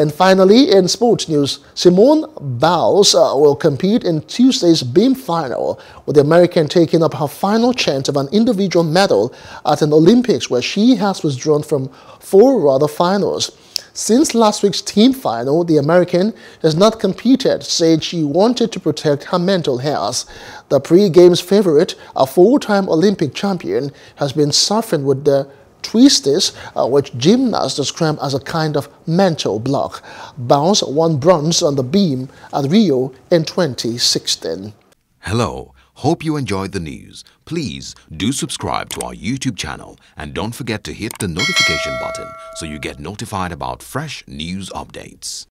And finally, in sports news, Simone Biles will compete in Tuesday's beam final, with the American taking up her final chance of an individual medal at an Olympics where she has withdrawn from four other finals. Since last week's team final, the American has not competed, said she wanted to protect her mental health. The pre-games favorite, a four-time Olympic champion, has been suffering with the twisties, which gymnasts describe as a kind of mental block. Biles won bronze on the beam at Rio in 2016. Hello, hope you enjoyed the news. Please do subscribe to our YouTube channel and don't forget to hit the notification button so you get notified about fresh news updates.